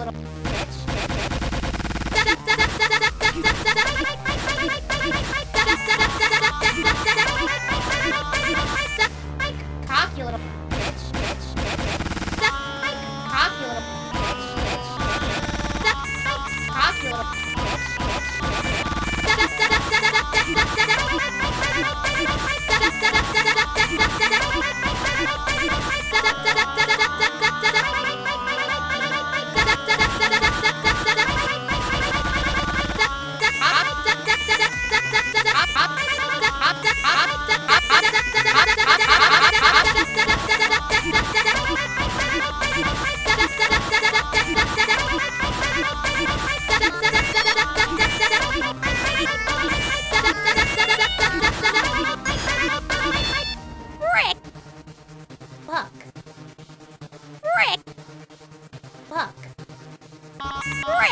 little bitch. Cocky little bitch. Cocky little bitch. Cocky little bitch.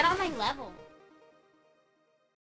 Get on my level.